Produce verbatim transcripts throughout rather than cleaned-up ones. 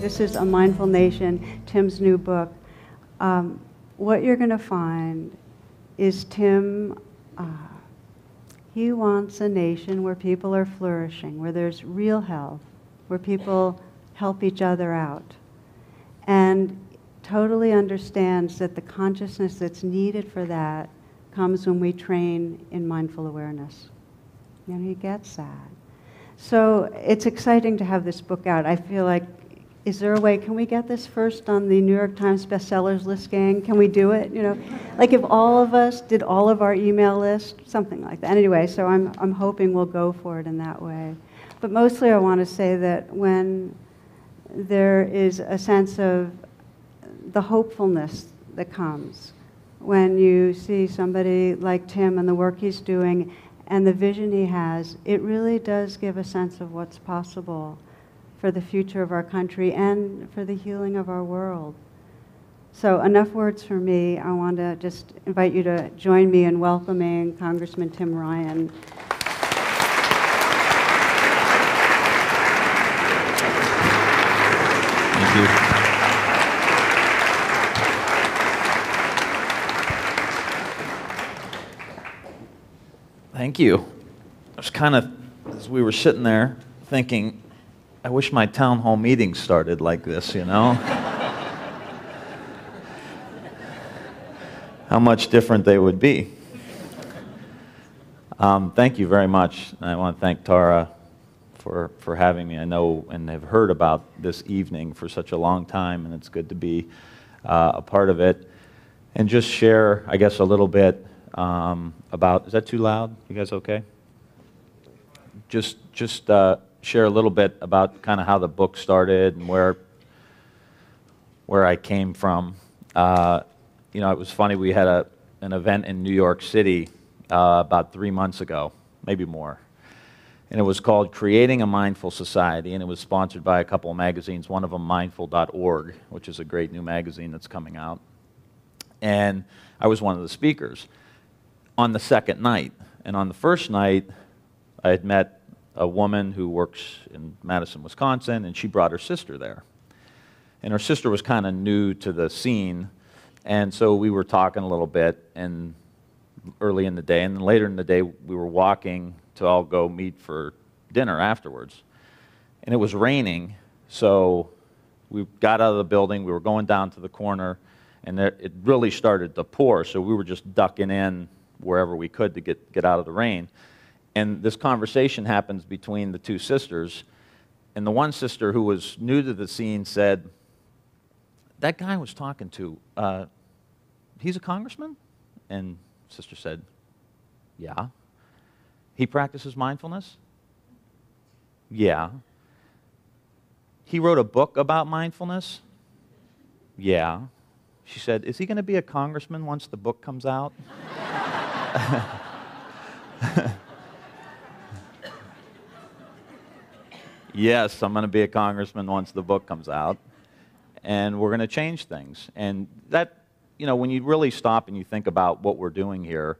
This is A Mindful Nation, Tim's new book. Um, what you're going to find is Tim, uh, he wants a nation where people are flourishing, where there's real health, where people help each other out, and totally understands that the consciousness that's needed for that comes when we train in mindful awareness. You know, he gets that. So it's exciting to have this book out. I feel like, is there a way, can we get this first on the New York Times bestsellers list, gang? Can we do it? You know, like if all of us did all of our email list, something like that. Anyway, so I'm, I'm hoping we'll go for it in that way. But mostly I want to say that when there is a sense of the hopefulness that comes when you see somebody like Tim and the work he's doing and the vision he has, it really does give a sense of what's possible for the future of our country and for the healing of our world. So enough words for me. I want to just invite you to join me in welcoming Congressman Tim Ryan. Thank you. Thank you. I was kind of, as we were sitting there, thinking, I wish my town hall meeting started like this, you know? How much different they would be. Um, thank you very much. And I want to thank Tara for, for having me. I know and have heard about this evening for such a long time, and it's good to be uh, a part of it. And just share, I guess, a little bit Um, about, is that too loud? You guys okay? Just, just uh, share a little bit about kind of how the book started and where, where I came from. Uh, you know, it was funny, we had a, an event in New York City uh, about three months ago, maybe more. And it was called Creating a Mindful Society, and it was sponsored by a couple of magazines, one of them mindful dot org, which is a great new magazine that's coming out. And I was one of the speakers on the second night. And on the first night, I had met a woman who works in Madison, Wisconsin, and she brought her sister there. And her sister was kind of new to the scene, and so we were talking a little bit and early in the day, and then later in the day, we were walking to all go meet for dinner afterwards. And it was raining, so we got out of the building, we were going down to the corner, and there, it really started to pour, so we were just ducking in wherever we could to get, get out of the rain. And this conversation happens between the two sisters, and the one sister who was new to the scene said, that guy I was talking to, uh, he's a congressman? And sister said, yeah. He practices mindfulness? Yeah. He wrote a book about mindfulness? Yeah. She said, is he going to be a congressman once the book comes out? Yes, I'm going to be a congressman once the book comes out, and we're going to change things. And that, you know, when you really stop and you think about what we're doing here,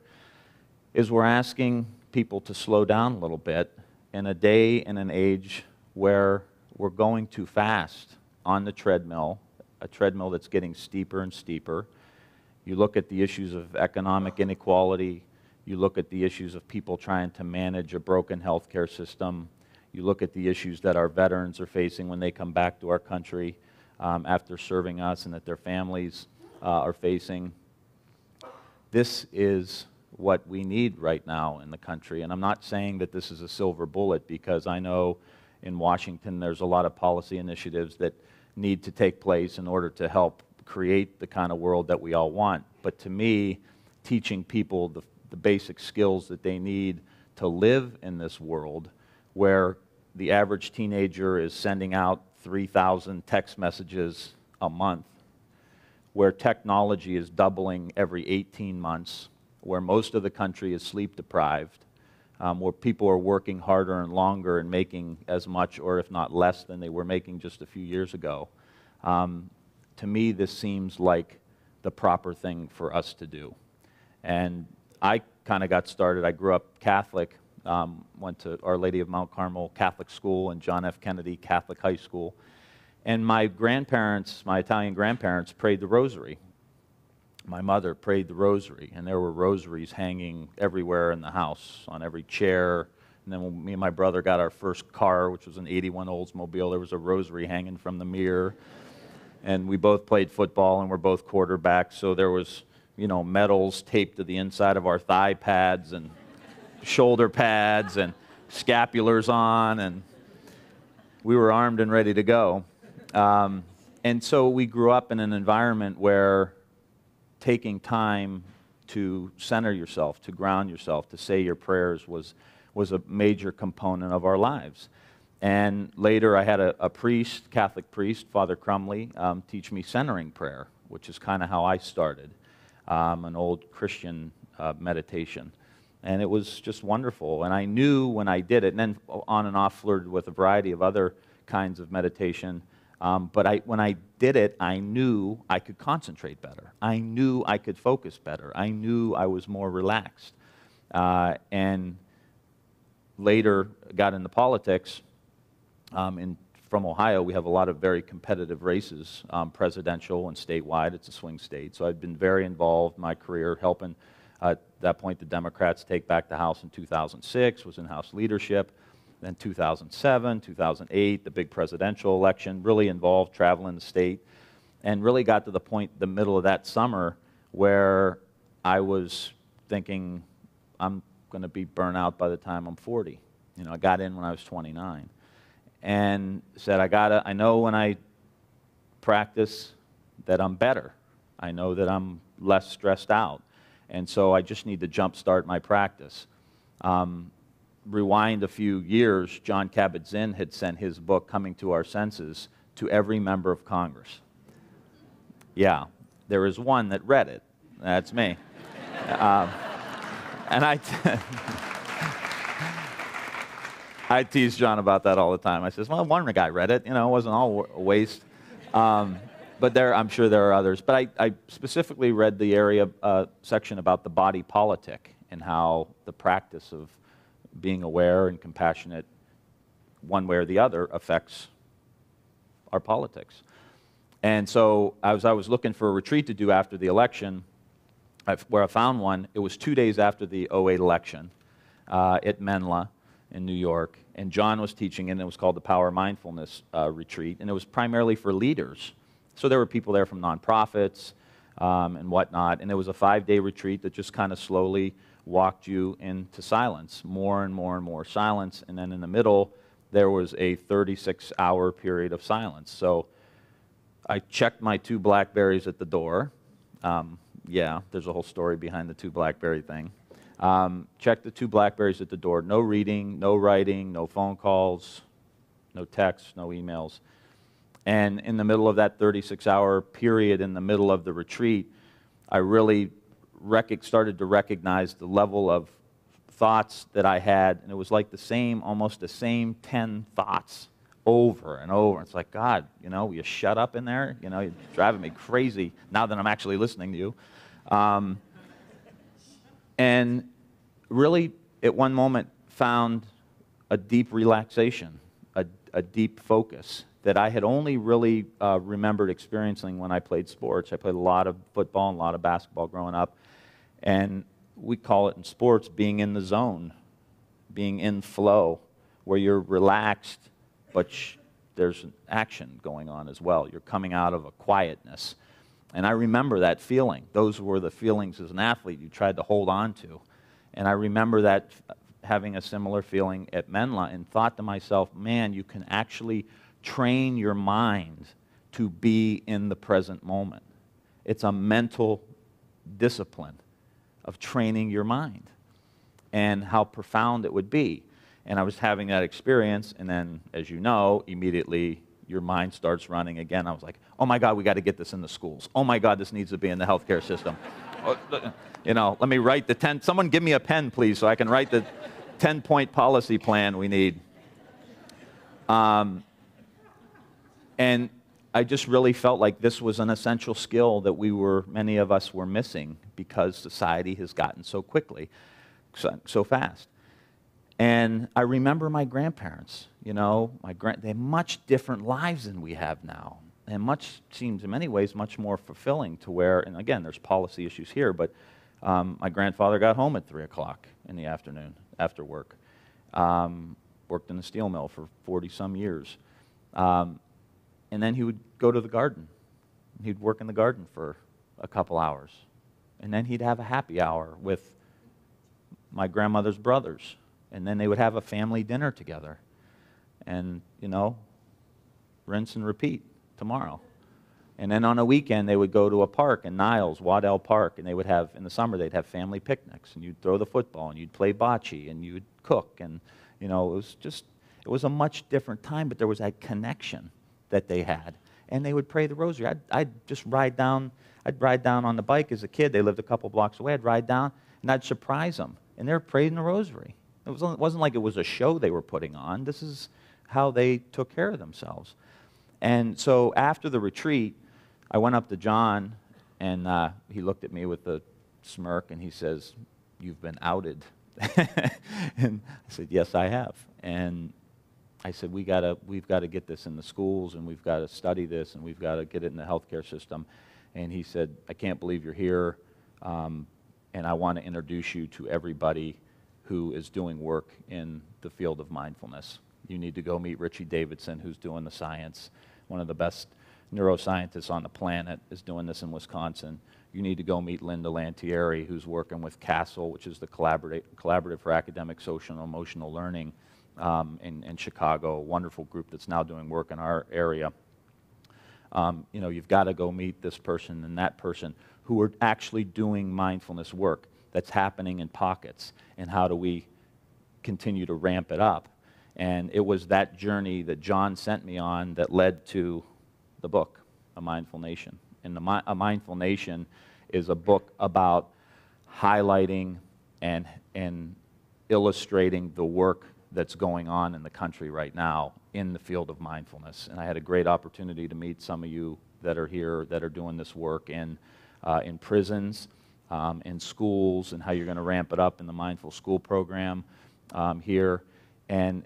is we're asking people to slow down a little bit in a day and an age where we're going too fast on the treadmill, a treadmill that's getting steeper and steeper. You look at the issues of economic inequality. You look at the issues of people trying to manage a broken healthcare system. You look at the issues that our veterans are facing when they come back to our country um, after serving us, and that their families uh, are facing. This is what we need right now in the country. And I'm not saying that this is a silver bullet, because I know in Washington there's a lot of policy initiatives that need to take place in order to help create the kind of world that we all want. But to me, teaching people the, the basic skills that they need to live in this world where the average teenager is sending out three thousand text messages a month, where technology is doubling every eighteen months, where most of the country is sleep deprived, um, where people are working harder and longer and making as much or if not less than they were making just a few years ago. Um, To me, this seems like the proper thing for us to do. And I kind of got started. I grew up Catholic, um, went to Our Lady of Mount Carmel Catholic School and John F. Kennedy Catholic High School, And my grandparents, my Italian grandparents, prayed the rosary. My mother prayed the rosary, and there were rosaries hanging everywhere in the house, on every chair. And then when me and my brother got our first car, which was an eighty-one Oldsmobile, there was a rosary hanging from the mirror. And we both played football, and we're both quarterbacks, so there was, you know, medals taped to the inside of our thigh pads and shoulder pads and scapulars on, and we were armed and ready to go. Um, and so we grew up in an environment where taking time to center yourself, to ground yourself, to say your prayers was, was a major component of our lives. And later I had a, a priest, Catholic priest, Father Crumley, um, teach me centering prayer, which is kind of how I started, um, an old Christian uh, meditation. And it was just wonderful. And I knew when I did it, and then on and off flirted with a variety of other kinds of meditation. Um, but I, when I did it, I knew I could concentrate better. I knew I could focus better. I knew I was more relaxed. Uh, and later got into politics. Um, in, from Ohio, we have a lot of very competitive races, um, presidential and statewide. It's a swing state. So I've been very involved in my career, helping uh, at that point the Democrats take back the House in two thousand six, was in House leadership. Then two thousand seven, two thousand eight, the big presidential election, really involved traveling the state, and really got to the point the middle of that summer where I was thinking, I'm going to be burnt out by the time I'm forty. You know, I got in when I was twenty-nine and said, I gotta, I know when I practice that I'm better. I know that I'm less stressed out. And so I just need to jumpstart my practice. Um, Rewind a few years, Jon Kabat-Zinn had sent his book, Coming to Our Senses, to every member of Congress. Yeah, there is one that read it. That's me. um, and I, I tease John about that all the time. I says, well, one guy read it. You know, it wasn't all a waste. Um, but there, I'm sure there are others. But I, I specifically read the area uh, section about the body politic and how the practice of being aware and compassionate one way or the other affects our politics. And so as I was looking for a retreat to do after the election, I've, where I found one, it was two days after the oh eight election uh, at Menla in New York, and John was teaching, and it was called the Power of Mindfulness uh, Retreat, and it was primarily for leaders. So there were people there from nonprofits um, and whatnot, and it was a five-day retreat that just kind of slowly walked you into silence, more and more and more silence, and then in the middle there was a thirty-six hour period of silence. So I checked my two Blackberries at the door. Um, yeah, there's a whole story behind the two Blackberry thing. Um, checked the two Blackberries at the door. No reading, no writing, no phone calls, no texts, no emails. And in the middle of that thirty-six hour period, in the middle of the retreat, I really started to recognize the level of thoughts that I had, and it was like the same, almost the same ten thoughts over and over. It's like, God, you know, will you shut up in there? You know, you're driving me crazy now that I'm actually listening to you. Um, and really, at one moment, found a deep relaxation, a, a deep focus that I had only really uh, remembered experiencing when I played sports. I played a lot of football and a lot of basketball growing up. And we call it in sports being in the zone, being in flow, where you're relaxed, but sh there's an action going on as well. You're coming out of a quietness. And I remember that feeling. Those were the feelings as an athlete you tried to hold on to. And I remember that having a similar feeling at Menla, and thought to myself, man, you can actually train your mind to be in the present moment. It's a mental discipline of training your mind, and how profound it would be. And I was having that experience, and then, as you know, immediately your mind starts running again. I was like, oh my God, we got to get this in the schools. Oh my God, this needs to be in the healthcare system. You know, let me write the ten, someone give me a pen, please, so I can write the ten point policy plan we need. Um, and I just really felt like this was an essential skill that we were, many of us were missing, because society has gotten so quickly, so, so fast. And I remember my grandparents, you know, my grand they had much different lives than we have now. And much seems, in many ways, much more fulfilling to where, and again, there's policy issues here, but um, my grandfather got home at three o'clock in the afternoon after work. Um, worked in the steel mill for forty some years. Um, and then he would go to the garden. He'd work in the garden for a couple hours. And then he'd have a happy hour with my grandmother's brothers. And then they would have a family dinner together. And, you know, rinse and repeat tomorrow. And then on a weekend, they would go to a park in Niles, Waddell Park, and they would have, in the summer, they'd have family picnics, and you'd throw the football, and you'd play bocce, and you'd cook, and, you know, it was just, it was a much different time, but there was that connection that they had, and they would pray the rosary. I'd, I'd just ride down, I'd ride down on the bike as a kid. They lived a couple blocks away. I'd ride down, and I'd surprise them, and they were praying the rosary. It, was, it wasn't like it was a show they were putting on. This is how they took care of themselves. And so after the retreat, I went up to John, and uh, he looked at me with a smirk, and he says, "You've been outed." And I said, "Yes, I have." And I said, we gotta, we've got to get this in the schools, and we've got to study this, and we've got to get it in the healthcare system. And he said, "I can't believe you're here, um, and I want to introduce you to everybody who is doing work in the field of mindfulness. You need to go meet Richie Davidson, who's doing the science. One of the best neuroscientists on the planet is doing this in Wisconsin. You need to go meet Linda Lantieri, who's working with CASEL, which is the Collaborative, collaborative for Academic, Social, and Emotional Learning um, in, in Chicago, a wonderful group that's now doing work in our area. Um, you know, you've got to go meet this person and that person who are actually doing mindfulness work that's happening in pockets, and how do we continue to ramp it up?" And it was that journey that John sent me on that led to the book, A Mindful Nation. And the Mi- A Mindful Nation is a book about highlighting and, and illustrating the work that's going on in the country right now in the field of mindfulness. And I had a great opportunity to meet some of you that are here that are doing this work in, uh, in prisons, um, in schools, and how you're going to ramp it up in the Mindful School program um, here. And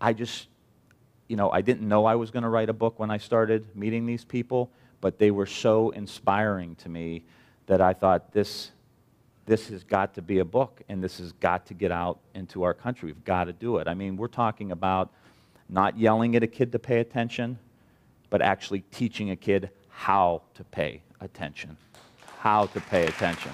I just, you know, I didn't know I was going to write a book when I started meeting these people, but they were so inspiring to me that I thought this, this has got to be a book, and this has got to get out into our country. We've got to do it. I mean, we're talking about not yelling at a kid to pay attention, but actually teaching a kid how to pay attention, how to pay attention.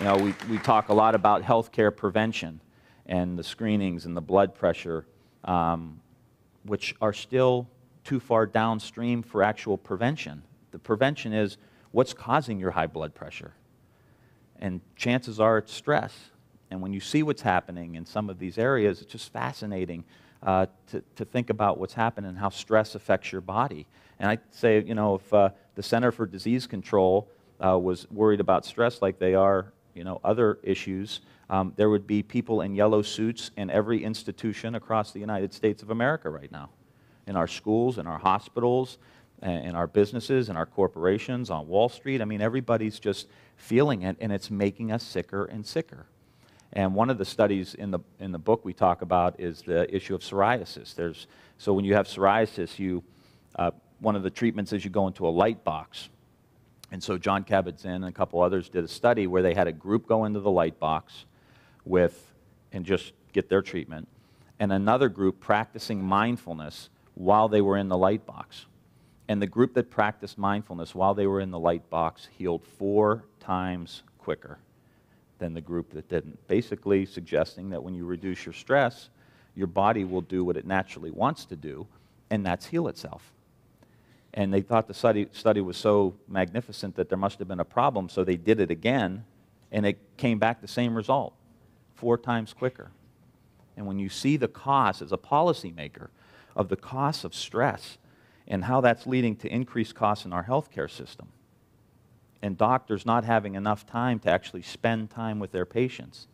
You know, we, we talk a lot about healthcare prevention and the screenings and the blood pressure, um, which are still too far downstream for actual prevention. The prevention is what's causing your high blood pressure. And chances are it's stress. And when you see what's happening in some of these areas, it's just fascinating uh, to, to think about what's happening and how stress affects your body. And I'd say, you know, if uh, the Center for Disease Control uh, was worried about stress like they are, you know, other issues, Um, there would be people in yellow suits in every institution across the United States of America right now, in our schools, in our hospitals, in our businesses, in our corporations, on Wall Street. I mean, everybody's just feeling it, and it's making us sicker and sicker. And one of the studies in the, in the book we talk about is the issue of psoriasis. There's, so when you have psoriasis, you, uh, one of the treatments is you go into a light box. And so Jon Kabat-Zinn and a couple others did a study where they had a group go into the light box with and just get their treatment, and another group practicing mindfulness while they were in the light box. And the group that practiced mindfulness while they were in the light box healed four times quicker than the group that didn't, basically suggesting that when you reduce your stress, your body will do what it naturally wants to do, and that's heal itself. And they thought the study, study was so magnificent that there must have been a problem, so they did it again, and it came back the same result. Four times quicker. And when you see the cost as a policymaker of the cost of stress and how that's leading to increased costs in our healthcare system and doctors not having enough time to actually spend time with their patients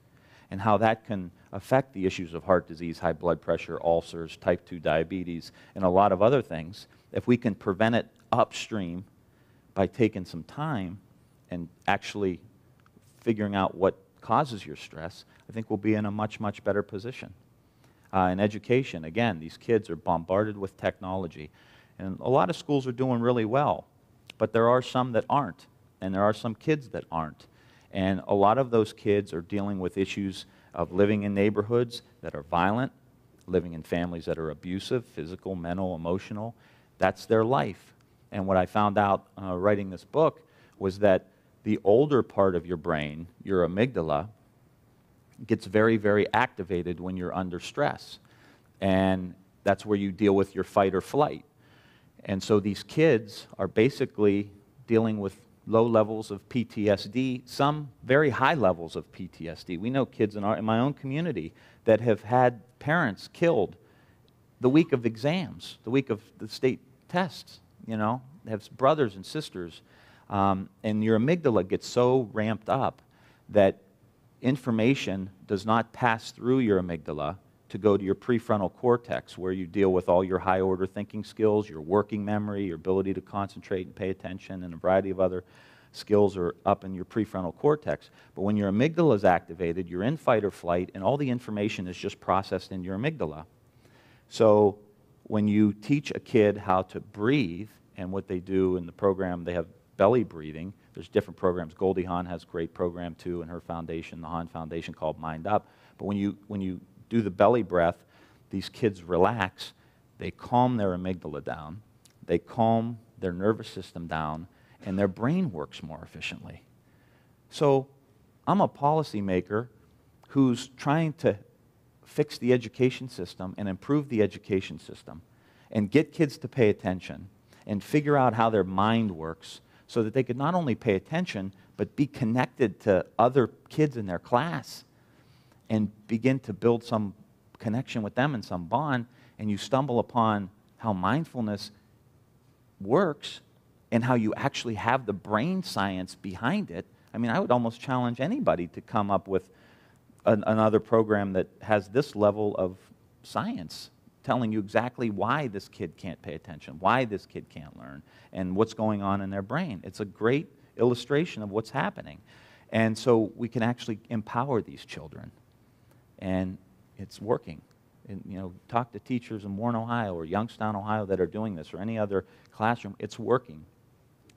and how that can affect the issues of heart disease, high blood pressure, ulcers, type two diabetes, and a lot of other things, if we can prevent it upstream by taking some time and actually figuring out what causes your stress, I think we'll be in a much, much better position. Uh, in education, again, these kids are bombarded with technology. And a lot of schools are doing really well, but there are some that aren't, and there are some kids that aren't. And a lot of those kids are dealing with issues of living in neighborhoods that are violent, living in families that are abusive, physical, mental, emotional. That's their life. And what I found out uh, writing this book was that the older part of your brain, your amygdala, gets very, very activated when you're under stress. And that's where you deal with your fight or flight. And so these kids are basically dealing with low levels of P T S D, some very high levels of P T S D. We know kids in, our, in my own community that have had parents killed the week of exams, the week of the state tests, you know, have brothers and sisters. Um, and your amygdala gets so ramped up that information does not pass through your amygdala to go to your prefrontal cortex, where you deal with all your high-order thinking skills, your working memory, your ability to concentrate and pay attention, and a variety of other skills are up in your prefrontal cortex. But when your amygdala is activated, you're in fight or flight, and all the information is just processed in your amygdala. So when you teach a kid how to breathe, and what they do in the program, they have belly breathing. There's different programs. Goldie Hawn has a great program, too, in her foundation, the Hawn Foundation, called Mind Up. But when you, when you do the belly breath, these kids relax, they calm their amygdala down, they calm their nervous system down, and their brain works more efficiently. So I'm a policymaker who's trying to fix the education system and improve the education system and get kids to pay attention and figure out how their mind works so that they could not only pay attention but be connected to other kids in their class and begin to build some connection with them and some bond, and you stumble upon how mindfulness works and how you actually have the brain science behind it. I mean, I would almost challenge anybody to come up with an, another program that has this level of science telling you exactly why this kid can't pay attention, why this kid can't learn, and what's going on in their brain. It's a great illustration of what's happening. And so we can actually empower these children. And it's working. And, you know, talk to teachers in Warren, Ohio, or Youngstown, Ohio, that are doing this, or any other classroom. It's working.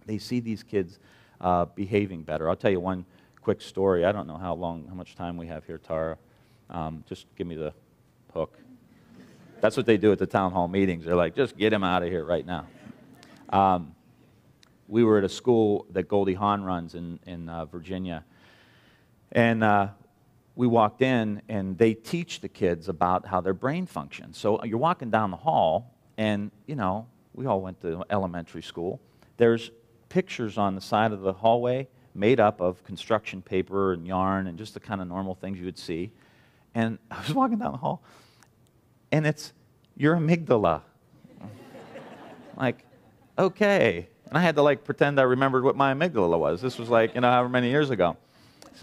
They see these kids uh, behaving better. I'll tell you one quick story. I don't know how long, how much time we have here, Tara. Um, just give me the hook. That's what they do at the town hall meetings. They're like, just get him out of here right now. Um, we were at a school that Goldie Hawn runs in, in uh, Virginia. And Uh, we walked in, and they teach the kids about how their brain functions. So you're walking down the hall, and, you know, we all went to elementary school. There's pictures on the side of the hallway made up of construction paper and yarn and just the kind of normal things you would see. And I was walking down the hall, and it's your amygdala. Like, okay. And I had to, like, pretend I remembered what my amygdala was. This was, like, you know, however many years ago.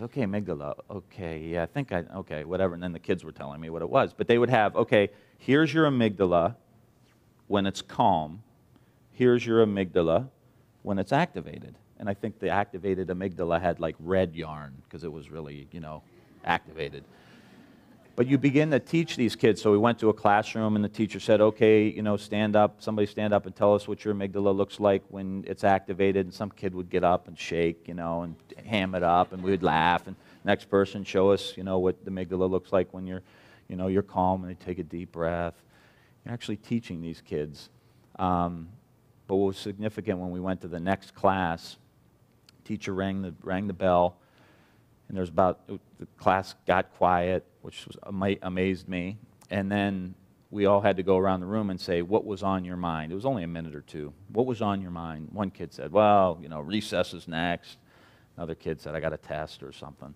Okay, amygdala, okay, yeah, I think I, okay, whatever. And then the kids were telling me what it was. But they would have, okay, here's your amygdala when it's calm. Here's your amygdala when it's activated. And I think the activated amygdala had, like, red yarn because it was really, you know, activated. But you begin to teach these kids. So we went to a classroom, and the teacher said, okay, you know, stand up, somebody stand up and tell us what your amygdala looks like when it's activated. And some kid would get up and shake, you know, and ham it up, and we'd laugh. And next person, show us, you know, what the amygdala looks like when you're, you know, you're calm, and they take a deep breath. You're actually teaching these kids. Um, but what was significant, when we went to the next class, teacher rang the, rang the bell. And there's about, the class got quiet, which was, ama amazed me. And then we all had to go around the room and say, what was on your mind? It was only a minute or two. What was on your mind? One kid said, well, you know, recess is next. Another kid said, I got a test or something.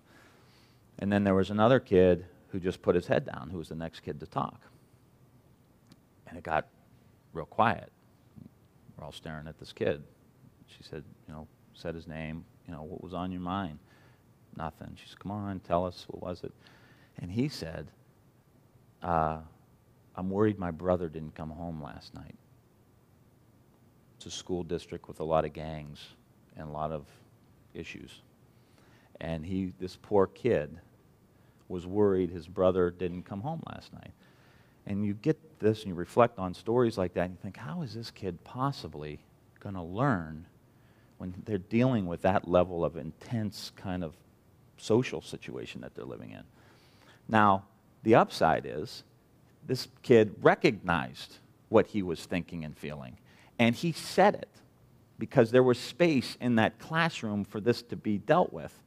And then there was another kid who just put his head down, who was the next kid to talk. And it got real quiet. We're all staring at this kid. She said, you know, said his name, you know, what was on your mind? Nothing. She said, come on, tell us, what was it? And he said, uh, I'm worried my brother didn't come home last night. It's a school district with a lot of gangs and a lot of issues. And he, this poor kid, was worried his brother didn't come home last night. And you get this and you reflect on stories like that and you think, how is this kid possibly going to learn when they're dealing with that level of intense kind of social situation that they're living in? Now, the upside is this kid recognized what he was thinking and feeling, and he said it because there was space in that classroom for this to be dealt with.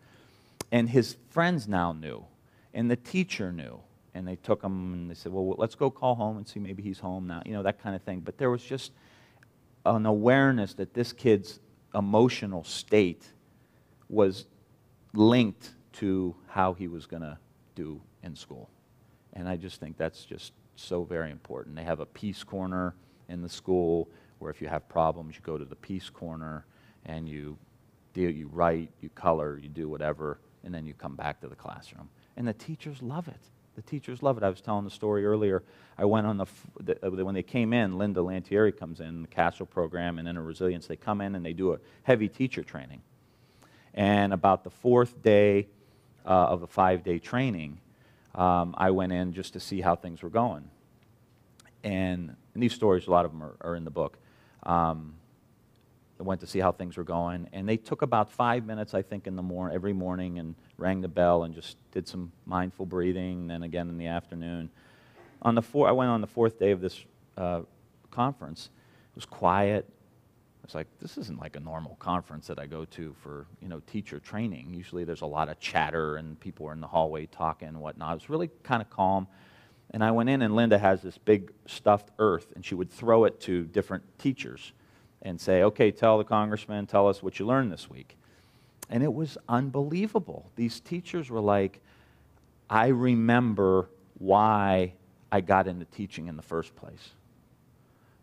And his friends now knew, and the teacher knew, and they took him and they said, well, let's go call home and see, maybe he's home now, you know, that kind of thing. But there was just an awareness that this kid's emotional state was linked to how he was going to do in school. And I just think that's just so very important. They have a peace corner in the school where if you have problems, you go to the peace corner and you deal, you write, you color, you do whatever, and then you come back to the classroom. And the teachers love it. The teachers love it. I was telling the story earlier. I went on the, the when they came in, Linda Lantieri comes in, the CASEL program, and Inner Resilience. They come in and they do a heavy teacher training. And about the fourth day uh, of a five-day training, Um, I went in just to see how things were going. And, and these stories, a lot of them are, are in the book. Um, I went to see how things were going, and they took about five minutes, I think, in the mor- every morning and rang the bell and just did some mindful breathing, and then again in the afternoon. On the four- I went on the fourth day of this uh, conference. It was quiet. It's like, this isn't like a normal conference that I go to for, you know, teacher training. Usually there's a lot of chatter and people are in the hallway talking and whatnot. It was really kind of calm. And I went in, and Linda has this big stuffed earth, and she would throw it to different teachers and say, okay, tell the congressman, tell us what you learned this week. And it was unbelievable. These teachers were like, I remember why I got into teaching in the first place.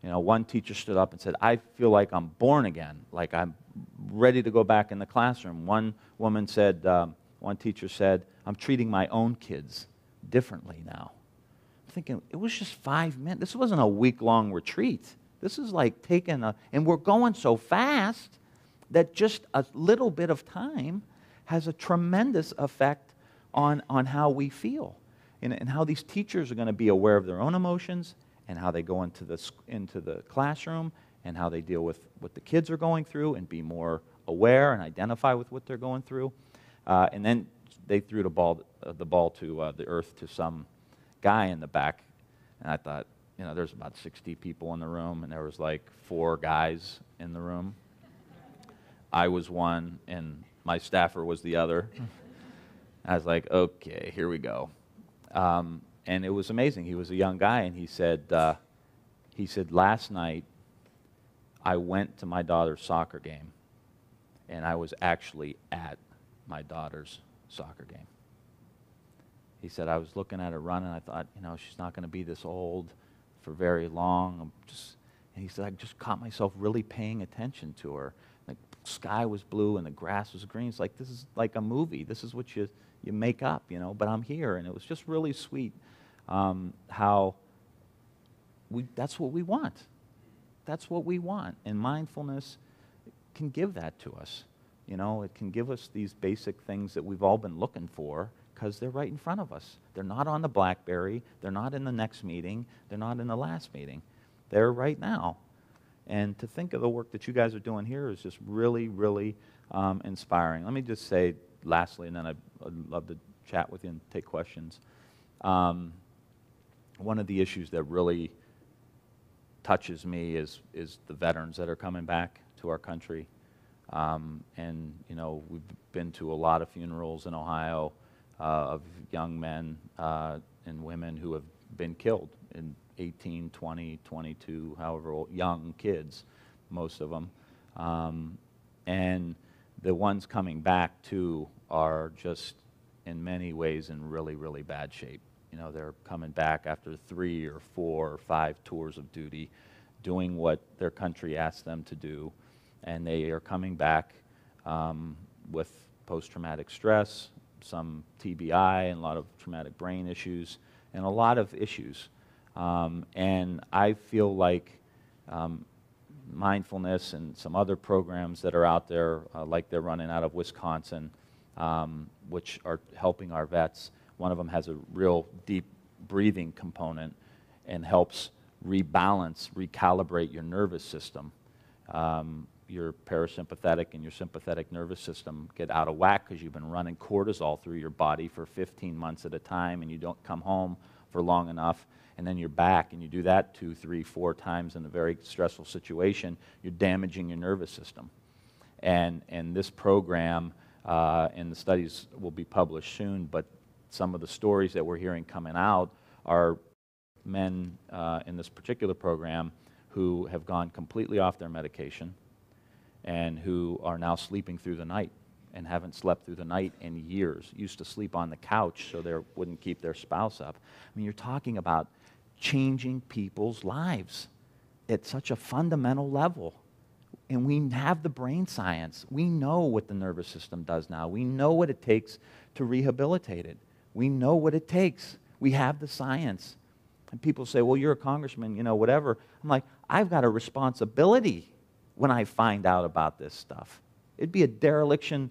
You know, one teacher stood up and said, I feel like I'm born again, like I'm ready to go back in the classroom. One woman said, um, one teacher said, I'm treating my own kids differently now. I'm thinking, it was just five minutes. This wasn't a week-long retreat. This is like taking a, and we're going so fast that just a little bit of time has a tremendous effect on, on how we feel and, and how these teachers are going to be aware of their own emotions and how they go into the, into the classroom, and how they deal with what the kids are going through and be more aware and identify with what they're going through. Uh, and then they threw the ball, uh, the ball to uh, the earth to some guy in the back. And I thought, you know, there's about sixty people in the room, and there was like four guys in the room. I was one, and my staffer was the other. I was like, okay, here we go. Um, And it was amazing. He was a young guy, and he said, uh, he said, last night I went to my daughter's soccer game, and I was actually at my daughter's soccer game. He said, I was looking at her run, and I thought, you know, she's not going to be this old for very long. I'm just, and he said, I just caught myself really paying attention to her. The sky was blue, and the grass was green. It's like, this is like a movie. This is what you, you make up, you know, but I'm here. And it was just really sweet. Um, how we, that's what we want. That's what we want. And mindfulness can give that to us. You know, it can give us these basic things that we've all been looking for because they're right in front of us. They're not on the BlackBerry. They're not in the next meeting. They're not in the last meeting. They're right now. And to think of the work that you guys are doing here is just really, really um, inspiring. Let me just say, lastly, and then I'd, I'd love to chat with you and take questions. Um, One of the issues that really touches me is, is the veterans that are coming back to our country. Um, and, you know, we've been to a lot of funerals in Ohio uh, of young men uh, and women who have been killed in eighteen, twenty, twenty-two, however old, young kids, most of them. Um, and the ones coming back, too, are just in many ways in really, really bad shape. You know, they're coming back after three or four or five tours of duty, doing what their country asked them to do, and they are coming back um, with post-traumatic stress, some T B I, and a lot of traumatic brain issues, and a lot of issues. Um, and I feel like um, mindfulness and some other programs that are out there, uh, like they're running out of Wisconsin, um, which are helping our vets. One of them has a real deep breathing component and helps rebalance, recalibrate your nervous system. Um, your parasympathetic and your sympathetic nervous system get out of whack because you've been running cortisol through your body for fifteen months at a time, and you don't come home for long enough, and then you're back, and you do that two, three, four times in a very stressful situation, you're damaging your nervous system. And, and this program, uh, and the studies will be published soon, but some of the stories that we're hearing coming out are men uh, in this particular program who have gone completely off their medication and who are now sleeping through the night and haven't slept through the night in years, used to sleep on the couch so they wouldn't keep their spouse up. I mean, you're talking about changing people's lives at such a fundamental level. And we have the brain science. We know what the nervous system does now. We know what it takes to rehabilitate it. We know what it takes. We have the science. And people say, well, you're a congressman, you know, whatever. I'm like, I've got a responsibility when I find out about this stuff. It'd be a dereliction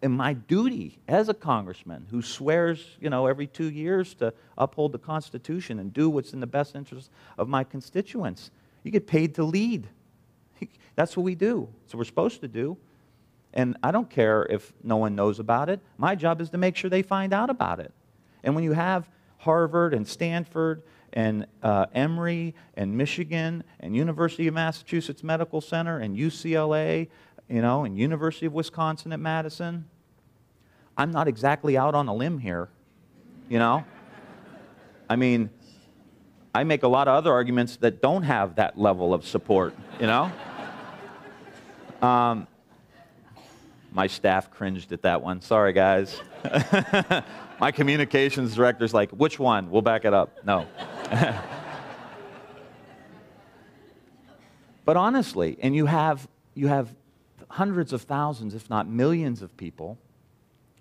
in my duty as a congressman who swears, you know, every two years to uphold the Constitution and do what's in the best interest of my constituents. You get paid to lead. That's what we do. That's what we're supposed to do. And I don't care if no one knows about it. My job is to make sure they find out about it. And when you have Harvard and Stanford and uh, Emory and Michigan and University of Massachusetts Medical Center and U C L A, you know, and University of Wisconsin at Madison, I'm not exactly out on a limb here, you know? I mean, I make a lot of other arguments that don't have that level of support, you know? Um, my staff cringed at that one. Sorry, guys. My communications director's like, which one? We'll back it up. No. But honestly, and you have, you have hundreds of thousands, if not millions of people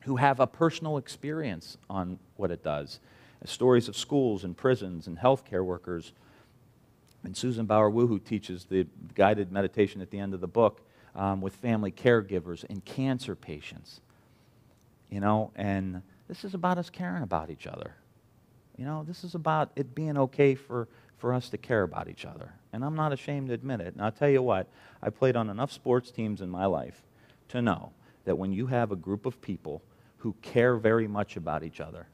who have a personal experience on what it does. Stories of schools and prisons and healthcare workers. And Susan Bauer-Wu, who teaches the guided meditation at the end of the book, um, with family caregivers and cancer patients. You know, and this is about us caring about each other. You know, this is about it being okay for, for us to care about each other. And I'm not ashamed to admit it. And I'll tell you what, I played on enough sports teams in my life to know that when you have a group of people who care very much about each other,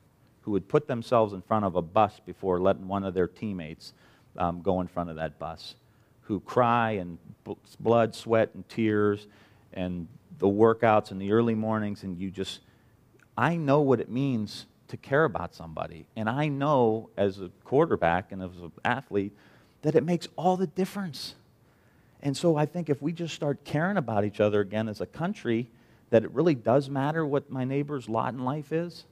who would put themselves in front of a bus before letting one of their teammates um, go in front of that bus, who cry and b blood, sweat, and tears, and the workouts in the early mornings, and you just, I know what it means to care about somebody. And I know as a quarterback and as an athlete that it makes all the difference. And so I think if we just start caring about each other again as a country, that it really does matter what my neighbor's lot in life is.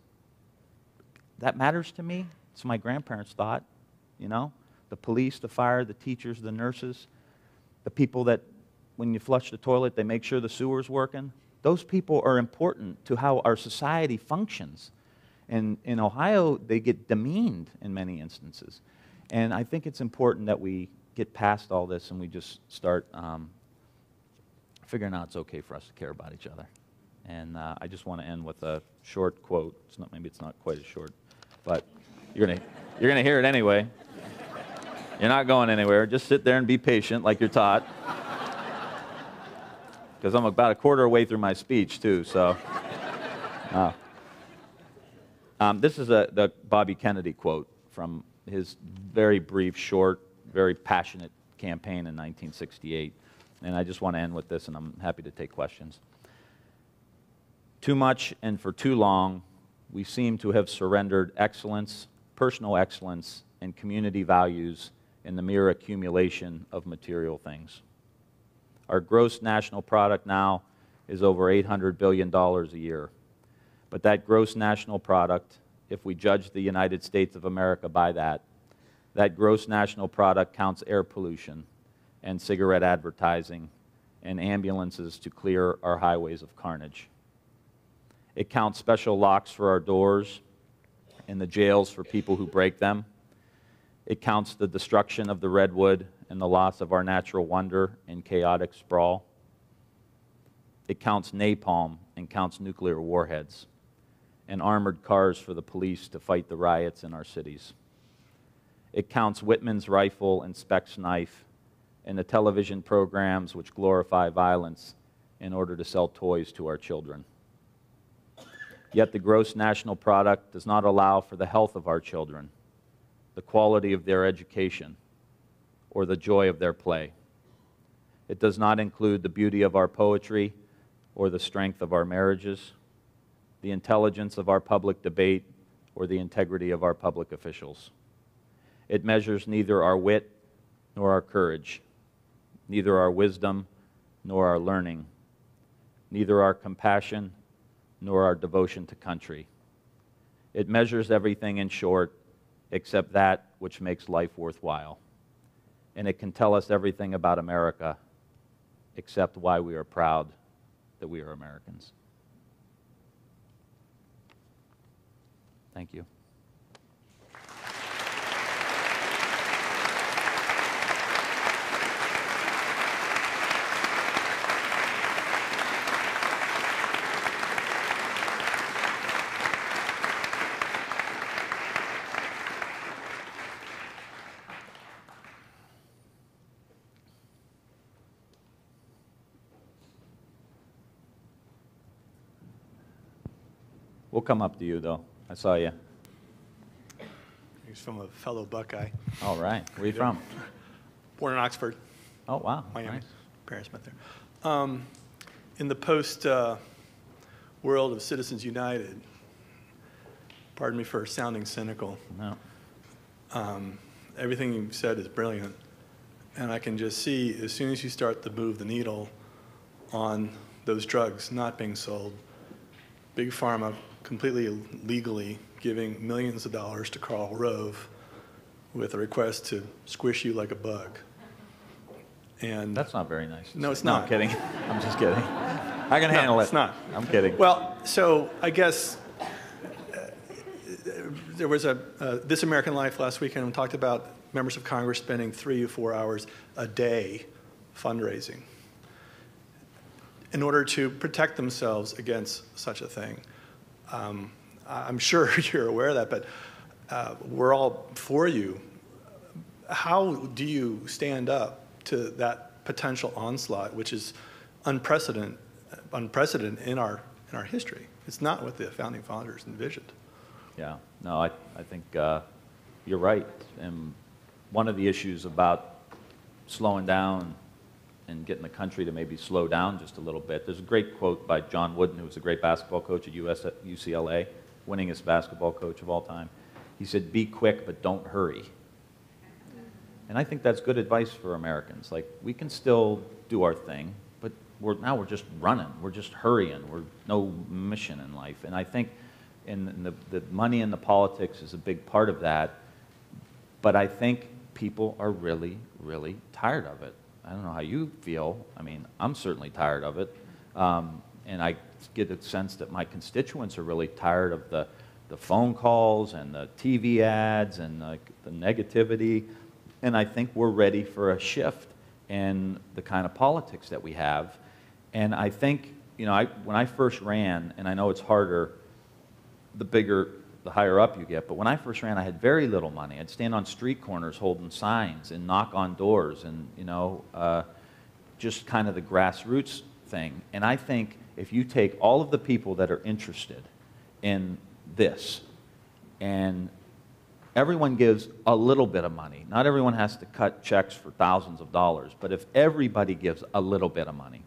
That matters to me. It's my grandparents' thought, you know? The police, the fire, the teachers, the nurses, the people that when you flush the toilet, they make sure the sewer's working. Those people are important to how our society functions. And in Ohio, they get demeaned in many instances. And I think it's important that we get past all this and we just start um, figuring out it's okay for us to care about each other. And uh, I just want to end with a short quote. It's not, maybe it's not quite as short, but you're gonna, you're gonna hear it anyway. You're not going anywhere. Just sit there and be patient like you're taught. Because I'm about a quarter way through my speech, too, so. Uh, um, this is a, the Bobby Kennedy quote from his very brief, short, very passionate campaign in nineteen sixty-eight. And I just want to end with this, and I'm happy to take questions. Too much and for too long, we seem to have surrendered excellence, personal excellence, and community values in the mere accumulation of material things. Our gross national product now is over eight hundred billion dollars a year. But that gross national product, if we judge the United States of America by that, that gross national product counts air pollution and cigarette advertising and ambulances to clear our highways of carnage. It counts special locks for our doors and the jails for people who break them. It counts the destruction of the redwood and the loss of our natural wonder in chaotic sprawl. that counts napalm and counts nuclear warheads, and armored cars for the police to fight the riots in our cities. It counts Whitman's rifle and Speck's knife, and the television programs which glorify violence in order to sell toys to our children. Yet the gross national product does not allow for the health of our children, the quality of their education, or the joy of their play. It does not include the beauty of our poetry or the strength of our marriages, the intelligence of our public debate, or the integrity of our public officials. It measures neither our wit nor our courage, neither our wisdom nor our learning, neither our compassion nor our devotion to country. It measures everything, in short, except that which makes life worthwhile. And it can tell us everything about America, except why we are proud that we are Americans. Thank you. We'll come up to you, though. I saw you. He's from a fellow Buckeye. All right. Where are you from? Born in Oxford. Oh, wow. Miami. Nice. Parents met there. Um, in the post uh, world of Citizens United, pardon me for sounding cynical. No. Um, everything you've said is brilliant. And I can just see, as soon as you start to move the needle on those drugs not being sold, Big Pharma completely legally giving millions of dollars to Karl Rove with a request to squish you like a bug. And that's not very nice. No, it's not. No, I'm kidding. I'm just kidding. I can handle it. It's not. I'm kidding. Well, so I guess uh, there was a uh, This American Life last weekend, and talked about members of Congress spending three or four hours a day fundraising in order to protect themselves against such a thing. Um, I'm sure you're aware of that, but uh, we're all for you. How do you stand up to that potential onslaught, which is unprecedented, unprecedented in our in our history? It's not what the founding fathers envisioned. Yeah, no, I I think uh, you're right. And one of the issues about slowing down and getting the country to maybe slow down just a little bit. There's a great quote by John Wooden, who was a great basketball coach at U S, U C L A, winningest basketball coach of all time. He said, "Be quick, but don't hurry." And I think that's good advice for Americans. Like, we can still do our thing, but we're, now we're just running. We're just hurrying. We're no mission in life. And I think in, in the, the money and the politics is a big part of that. But I think people are really, really tired of it. I don't know how you feel. I mean, I'm certainly tired of it. Um, and I get a sense that my constituents are really tired of the, the phone calls and the T V ads and the, the negativity. And I think we're ready for a shift in the kind of politics that we have. And I think, you know, I, when I first ran, and I know it's harder the bigger, the higher up you get, but when I first ran, I had very little money. I'd stand on street corners holding signs and knock on doors and, you know, uh, just kind of the grassroots thing. And I think if you take all of the people that are interested in this, and everyone gives a little bit of money, not everyone has to cut checks for thousands of dollars, but if everybody gives a little bit of money,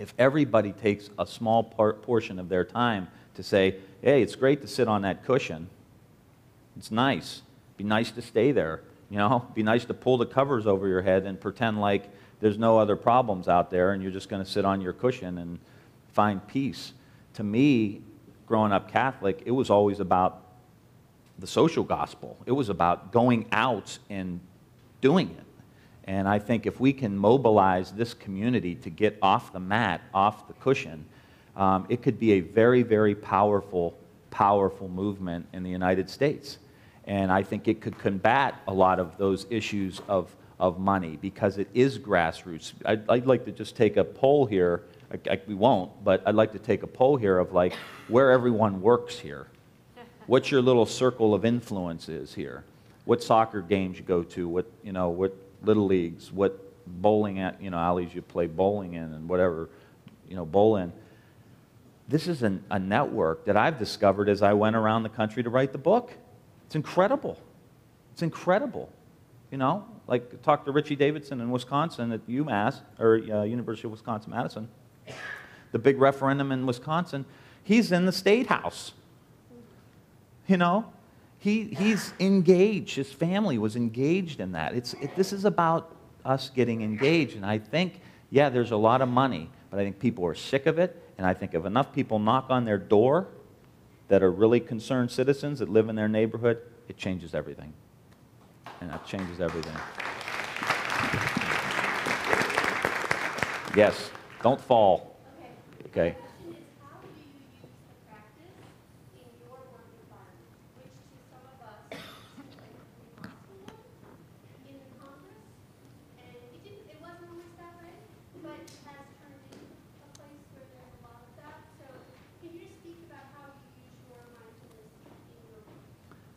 if everybody takes a small part, portion of their time to say, hey, it's great to sit on that cushion. It's nice. Be nice to stay there. You know, be nice to pull the covers over your head and pretend like there's no other problems out there and you're just going to sit on your cushion and find peace. To me, growing up Catholic, it was always about the social gospel. It was about going out and doing it. And I think if we can mobilize this community to get off the mat, off the cushion, Um, it could be a very, very powerful, powerful movement in the United States. And I think it could combat a lot of those issues of, of money, because it is grassroots. I'd, I'd like to just take a poll here I, I, we won't, but I'd like to take a poll here of like where everyone works here. What's your little circle of influence is here? What soccer games you go to? What, you know, what little leagues? What bowling at, you know, alleys you play bowling in and whatever, you know, bowl in. This is an, a network that I've discovered as I went around the country to write the book. It's incredible. It's incredible. You know, like talk to Richie Davidson in Wisconsin at UMass, or uh, University of Wisconsin-Madison, the big referendum in Wisconsin, he's in the state house. You know, he, he's engaged. His family was engaged in that. It's, it, this is about us getting engaged. And I think, yeah, there's a lot of money, but I think people are sick of it. And I think if enough people knock on their door that are really concerned citizens that live in their neighborhood, it changes everything. And that changes everything. Yes, don't fall. Okay. Okay.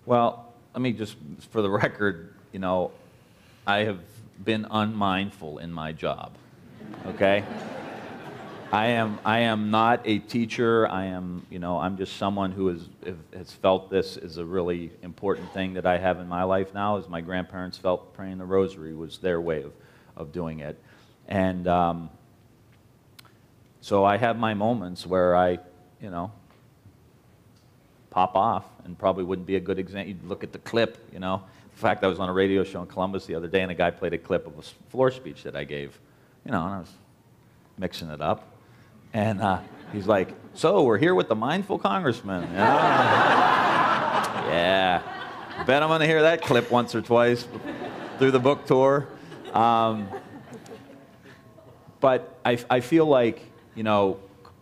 Well, let me just, for the record, you know, I have been unmindful in my job, okay? I am, I am not a teacher. I am, you know, I'm just someone who is, has felt this is a really important thing that I have in my life now, is my grandparents felt praying the rosary was their way of, of doing it. And um, so I have my moments where I, you know, pop off, and probably wouldn't be a good example. You'd look at the clip, you know. In fact, I was on a radio show in Columbus the other day, and a guy played a clip of a floor speech that I gave, you know, and I was mixing it up. And uh, he's like, so we're here with the mindful congressman. You know? Yeah. Bet I'm going to hear that clip once or twice through the book tour. Um, but I, I feel like, you know,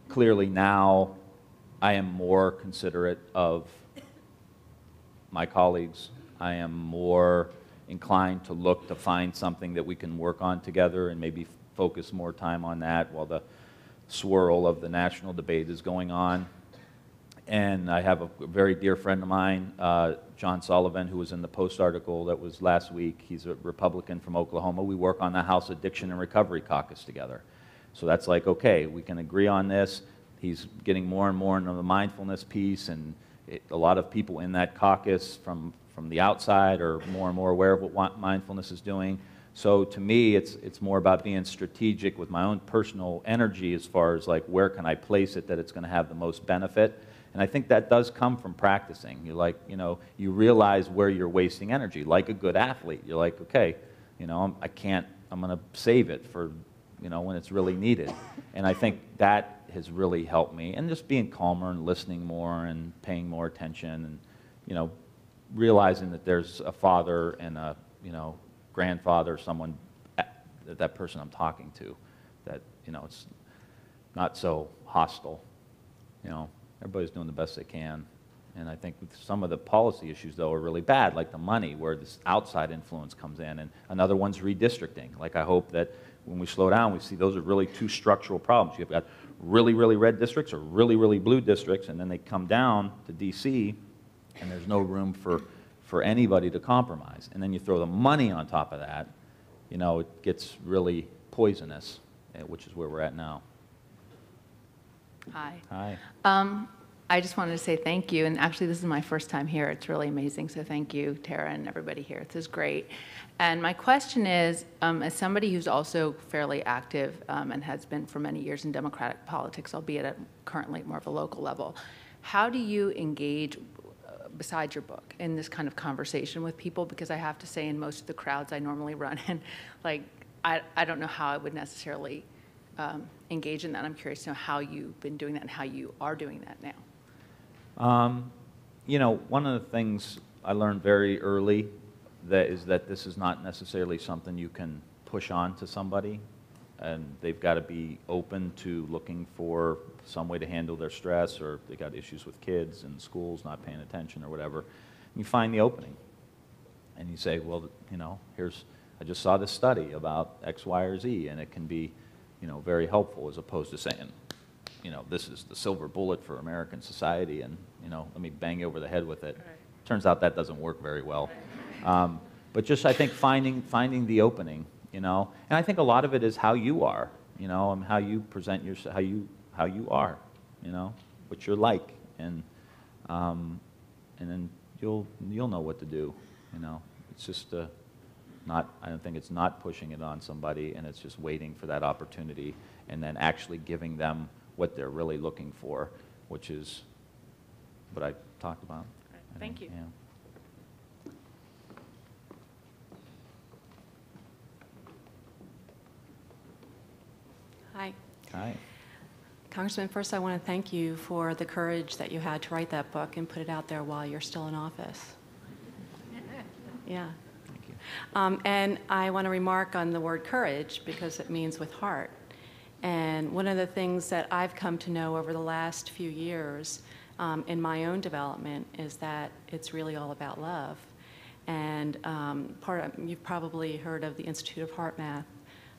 clearly now, I am more considerate of my colleagues. I am more inclined to look to find something that we can work on together and maybe focus more time on that while the swirl of the national debate is going on. And I have a very dear friend of mine, uh, John Sullivan, who was in the Post article that was last week. He's a Republican from Oklahoma. We work on the House Addiction and Recovery Caucus together. So that's like, okay, we can agree on this. He's getting more and more into the mindfulness piece, and it, a lot of people in that caucus from, from the outside are more and more aware of what mindfulness is doing. So to me, it's, it's more about being strategic with my own personal energy as far as like where can I place it that it's going to have the most benefit. And I think that does come from practicing. You like, you know, you realize where you're wasting energy. Like a good athlete, you're like, okay, you know, I can't, I'm going to save it for, you know, when it's really needed. And I think that has really helped me, and just being calmer and listening more and paying more attention, and you know, realizing that there's a father and a you know grandfather, someone that person I'm talking to, that you know it's not so hostile. You know, everybody's doing the best they can, and I think some of the policy issues though are really bad, like the money, where this outside influence comes in, and another one's redistricting. Like I hope that when we slow down, we see those are really two structural problems. You've got really, really red districts or really, really blue districts, and then they come down to D C and there's no room for, for anybody to compromise. And then you throw the money on top of that, you know, it gets really poisonous, which is where we're at now. Hi. Hi. Um, I just wanted to say thank you, and actually this is my first time here. It's really amazing, so thank you, Tara, and everybody here. This is great. And my question is, um, as somebody who's also fairly active um, and has been for many years in democratic politics, albeit at currently more of a local level, how do you engage, uh, besides your book, in this kind of conversation with people? Because I have to say, in most of the crowds I normally run in, like, I, I don't know how I would necessarily um, engage in that. I'm curious to know how you've been doing that and how you are doing that now. Um, you know, one of the things I learned very early that is that this is not necessarily something you can push on to somebody, and they've got to be open to looking for some way to handle their stress, or they got issues with kids and schools not paying attention or whatever. And you find the opening and you say, well, you know, here's, I just saw this study about X, Y, or Z, and it can be, you know, very helpful, as opposed to saying, you know, this is the silver bullet for American society, and, you know, let me bang you over the head with it. Right. Turns out that doesn't work very well. Right. Um, but just, I think, finding, finding the opening, you know, and I think a lot of it is how you are, you know, and how you present yourself, how you, how you are, you know, what you're like, and, um, and then you'll, you'll know what to do, you know. It's just uh, not, I don't think it's not pushing it on somebody, and it's just waiting for that opportunity, and then actually giving them what they're really looking for, which is what I talked about. Right. Thank you. Yeah. Hi. Hi. Congressman, first I want to thank you for the courage that you had to write that book and put it out there while you're still in office. Yeah. Thank you. Um, and I want to remark on the word courage, because it means with heart. And one of the things that I've come to know over the last few years um, in my own development is that it's really all about love. And um, part of, you've probably heard of the Institute of Heart Math.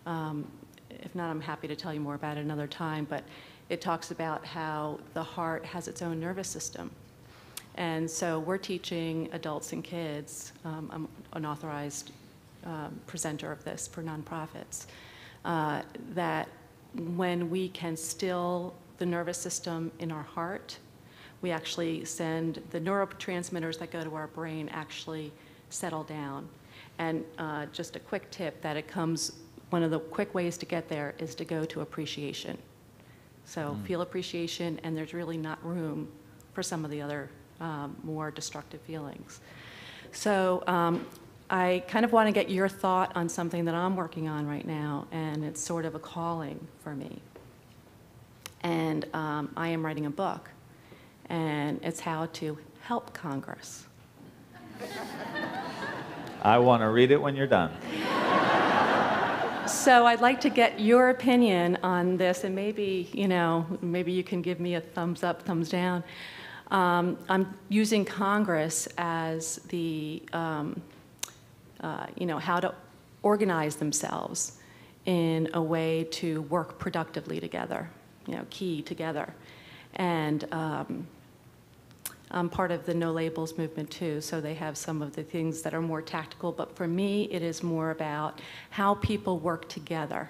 Um, if not, I'm happy to tell you more about it another time. But it talks about how the heart has its own nervous system. And so we're teaching adults and kids, um, I'm an authorized um, presenter of this for nonprofits, uh, that when we can still the nervous system in our heart, we actually send the neurotransmitters that go to our brain actually settle down. And uh, just a quick tip that it comes, one of the quick ways to get there is to go to appreciation. So mm. feel appreciation, and there's really not room for some of the other um, more destructive feelings. So um, I kind of want to get your thought on something that I'm working on right now, and it's sort of a calling for me. And um, I am writing a book, and it's how to help Congress. I want to read it when you're done. So I'd like to get your opinion on this, and maybe, you know, maybe you can give me a thumbs up, thumbs down. Um, I'm using Congress as the um, Uh, you know, how to organize themselves in a way to work productively together, you know, key together. And um, I'm part of the No Labels movement too, so they have some of the things that are more tactical, but for me it is more about how people work together.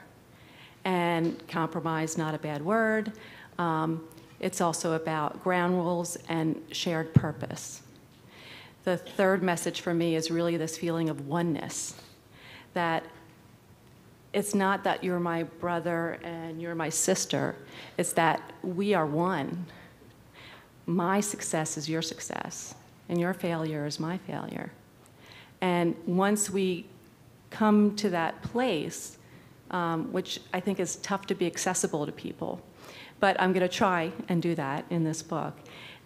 And compromise, not a bad word. Um, it's also about ground rules and shared purpose. The third message for me is really this feeling of oneness, that it's not that you're my brother and you're my sister, it's that we are one. My success is your success, and your failure is my failure. And once we come to that place, um, which I think is tough to be accessible to people, but I'm going to try and do that in this book.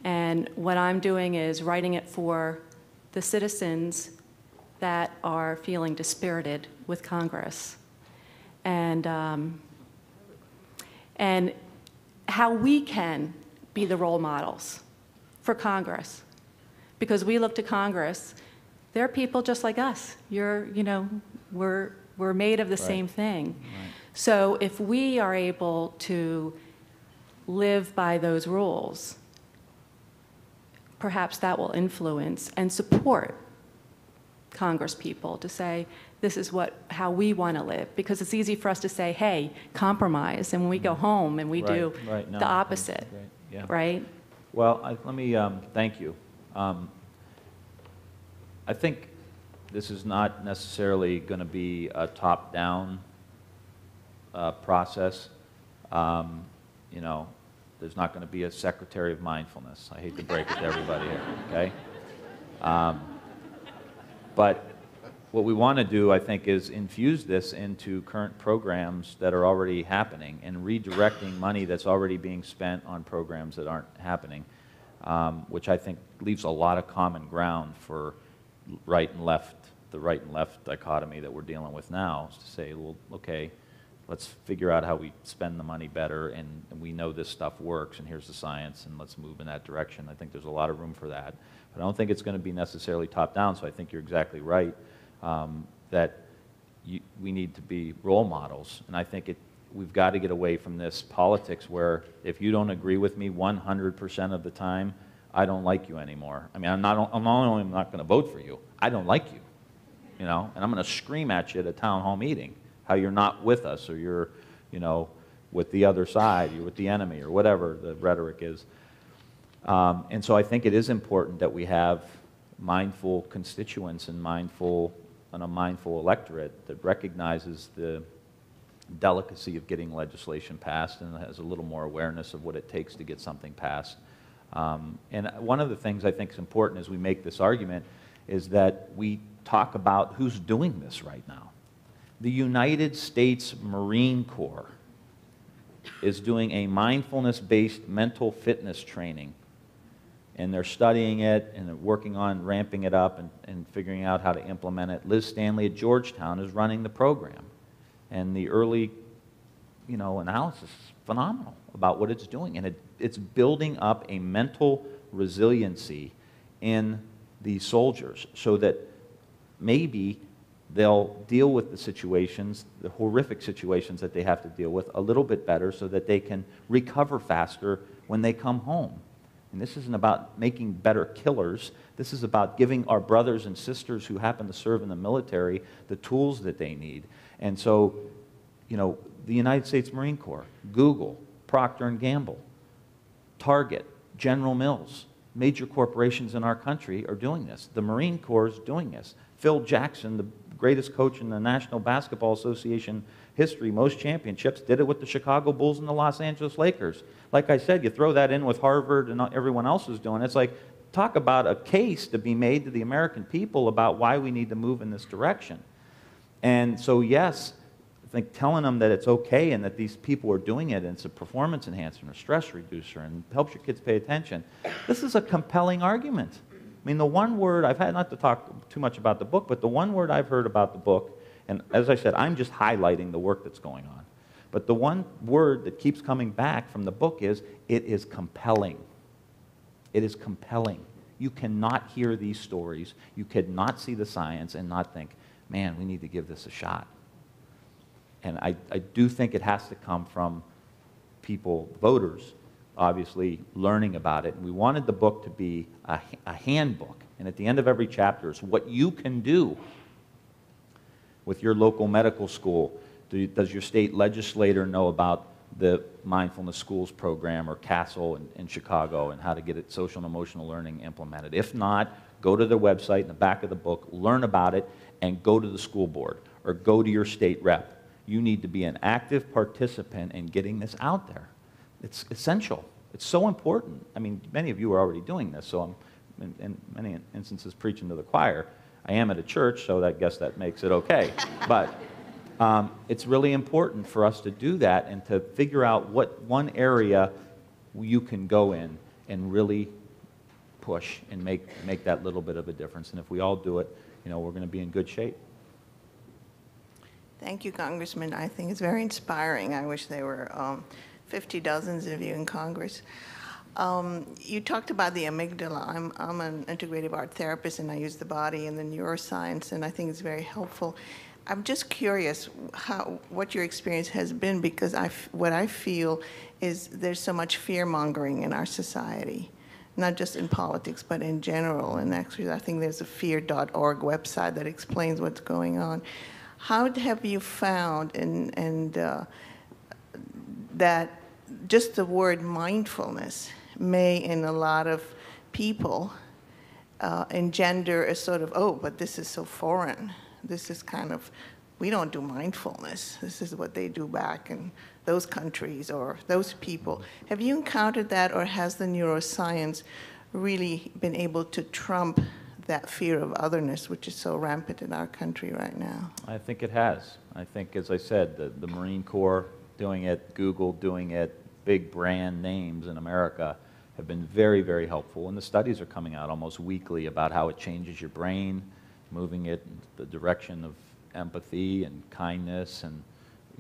And what I'm doing is writing it for the citizens that are feeling dispirited with Congress, and, um, and how we can be the role models for Congress. Because we look to Congress, they're people just like us. You're, you know, we're, we're made of the right. same thing. Right. So if we are able to live by those rules, perhaps that will influence and support Congress people to say, this is what, how we want to live. Because it's easy for us to say, hey, compromise, and when we go home and we right, do right, no, the opposite, yeah. right? Well, I, let me, um, thank you. Um, I think this is not necessarily going to be a top-down uh, process. Um, you know, there's not going to be a secretary of mindfulness. I hate to break it to everybody here, okay? Um, but what we want to do, I think, is infuse this into current programs that are already happening and redirecting money that's already being spent on programs that aren't happening, um, which I think leaves a lot of common ground for right and left, the right and left dichotomy that we're dealing with now, is to say, well, okay, let's figure out how we spend the money better, and, and we know this stuff works, and here's the science, and let's move in that direction. I think there's a lot of room for that. But I don't think it's going to be necessarily top-down, so I think you're exactly right um, that you, we need to be role models. And I think it, we've got to get away from this politics where if you don't agree with me one hundred percent of the time, I don't like you anymore. I mean, I'm not, I'm not only not going to vote for you, I don't like you, you know, and I'm going to scream at you at a town hall meeting how you're not with us or you're, you know, with the other side, you're with the enemy or whatever the rhetoric is. Um, and so I think it is important that we have mindful constituents and mindful and a mindful electorate that recognizes the delicacy of getting legislation passed and has a little more awareness of what it takes to get something passed. Um, and one of the things I think is important as we make this argument is that we talk about who's doing this right now. The United States Marine Corps is doing a mindfulness-based mental fitness training, and they're studying it and they're working on ramping it up and, and figuring out how to implement it. Liz Stanley at Georgetown is running the program, and the early, you know, analysis is phenomenal about what it's doing, and it, it's building up a mental resiliency in the soldiers so that maybe they'll deal with the situations, the horrific situations that they have to deal with a little bit better so that they can recover faster when they come home. And this isn't about making better killers. This is about giving our brothers and sisters who happen to serve in the military the tools that they need. And so, you know, the United States Marine Corps, Google, Procter and Gamble, Target, General Mills, major corporations in our country are doing this. The Marine Corps is doing this. Phil Jackson, the greatest coach in the National Basketball Association history, most championships, did it with the Chicago Bulls and the Los Angeles Lakers. Like I said, you throw that in with Harvard and everyone else is doing it. It's like, talk about a case to be made to the American people about why we need to move in this direction. And so, yes, I think telling them that it's okay and that these people are doing it and it's a performance enhancer and a stress reducer and helps your kids pay attention, this is a compelling argument. I mean, the one word, I've had not to talk too much about the book, but the one word I've heard about the book, and as I said, I'm just highlighting the work that's going on, but the one word that keeps coming back from the book is, it is compelling. It is compelling. You cannot hear these stories, you cannot see the science and not think, man, we need to give this a shot. And I, I do think it has to come from people, voters, obviously learning about it. And we wanted the book to be a, a handbook, and at the end of every chapter is what you can do with your local medical school. Do, does your state legislator know about the Mindfulness Schools program or CASEL in, in Chicago and how to get it, social and emotional learning implemented? If not, go to their website in the back of the book, learn about it, and go to the school board or go to your state rep. You need to be an active participant in getting this out there. It's essential. It's so important. I mean, many of you are already doing this, so I'm, in, in many instances, preaching to the choir. I am at a church, so I guess that makes it okay. But um, it's really important for us to do that and to figure out what one area you can go in and really push and make, make that little bit of a difference. And if we all do it, you know, we're going to be in good shape. Thank you, Congressman. I think it's very inspiring. I wish they were... Um, fifty dozens of you in Congress. Um, you talked about the amygdala. I'm, I'm an integrative art therapist, and I use the body and the neuroscience, and I think it's very helpful. I'm just curious how, what your experience has been, because I, what I feel is there's so much fear-mongering in our society, not just in politics, but in general. And actually, I think there's a fear dot org website that explains what's going on. How have you found and, and, uh, that just the word mindfulness may, in a lot of people, uh, engender a sort of, oh, but this is so foreign. This is kind of, we don't do mindfulness. This is what they do back in those countries or those people. Have you encountered that, or has the neuroscience really been able to trump that fear of otherness, which is so rampant in our country right now? I think it has. I think, as I said, the, the Marine Corps doing it, Google doing it, big brand names in America have been very, very helpful. And the studies are coming out almost weekly about how it changes your brain, moving it in the direction of empathy and kindness and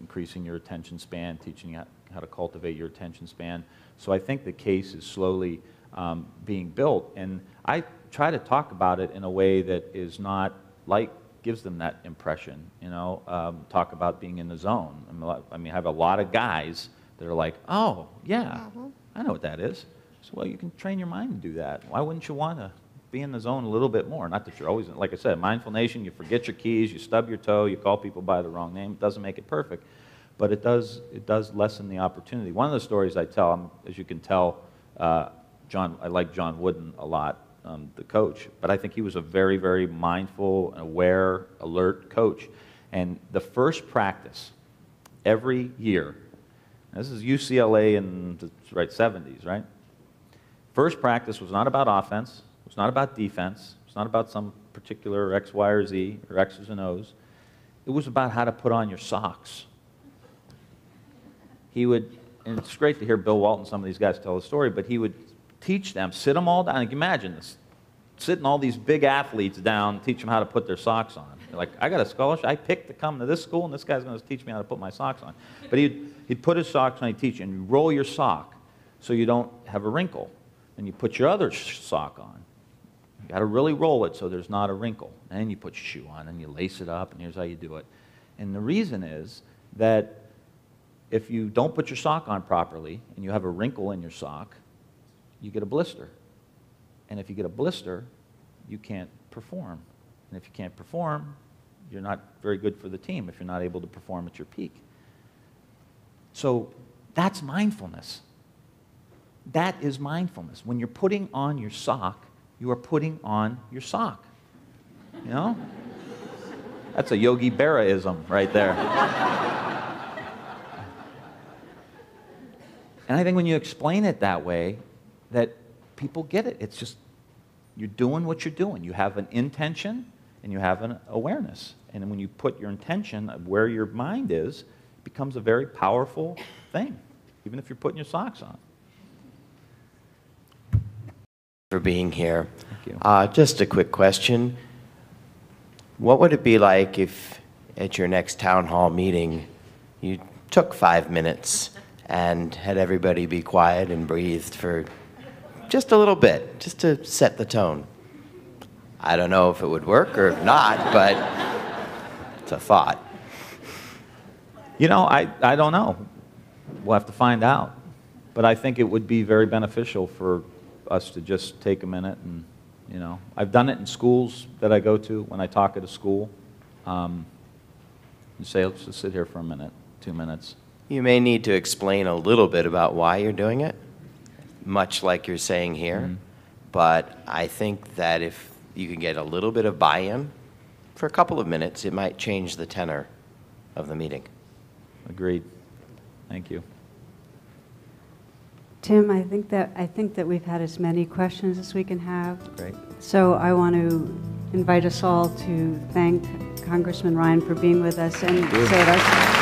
increasing your attention span, teaching you how to cultivate your attention span. So I think the case is slowly um, being built. And I try to talk about it in a way that is not like gives them that impression, you know, um, talk about being in the zone. I mean, lot, I mean, I have a lot of guys that are like, oh, yeah, mm-hmm. I know what that is. So, well, you can train your mind to do that. Why wouldn't you want to be in the zone a little bit more? Not that you're always, like I said, Mindful Nation, you forget your keys, you stub your toe, you call people by the wrong name. It doesn't make it perfect, but it does, it does lessen the opportunity. One of the stories I tell, I'm, as you can tell, uh, John, I like John Wooden a lot. Um, the coach, but I think he was a very, very mindful, aware, alert coach. And the first practice every year, this is U C L A in the right seventies, right? First practice was not about offense, it was not about defense, it's not about some particular X, Y, or Z, or X's and O's. It was about how to put on your socks. He would, and it's great to hear Bill Walton, some of these guys tell the story, but he would teach them, sit them all down. Like, imagine this, sitting all these big athletes down, teach them how to put their socks on. They're like, I got a scholarship, I picked to come to this school, and this guy's going to teach me how to put my socks on. But he'd, he'd put his socks on, he'd teach, and you roll your sock so you don't have a wrinkle. And you put your other sock on. You got to really roll it so there's not a wrinkle. And then you put your shoe on, and you lace it up, and here's how you do it. And the reason is that if you don't put your sock on properly, and you have a wrinkle in your sock, you get a blister. And if you get a blister, you can't perform. And if you can't perform, you're not very good for the team if you're not able to perform at your peak. So that's mindfulness. That is mindfulness. When you're putting on your sock, you are putting on your sock. You know? That's a Yogi Berra-ism right there. And I think when you explain it that way, that people get it. It's just, you're doing what you're doing. You have an intention and you have an awareness. And when you put your intention of where your mind is, it becomes a very powerful thing, even if you're putting your socks on. For being here. Thank you. Uh, just a quick question. What would it be like if at your next town hall meeting, you took five minutes and had everybody be quiet and breathed for just a little bit, just to set the tone? I don't know if it would work or not, but it's a thought. You know, I, I don't know. We'll have to find out. But I think it would be very beneficial for us to just take a minute and, you know, I've done it in schools that I go to when I talk at a school. Um, and say, let's just sit here for a minute, two minutes. You may need to explain a little bit about why you're doing it, much like you're saying here, mm-hmm. but I think that if you can get a little bit of buy-in for a couple of minutes, it might change the tenor of the meeting. Agreed. Thank you. Tim, I think that, I think that we've had as many questions as we can have. Great. So I want to invite us all to thank Congressman Ryan for being with us and so that's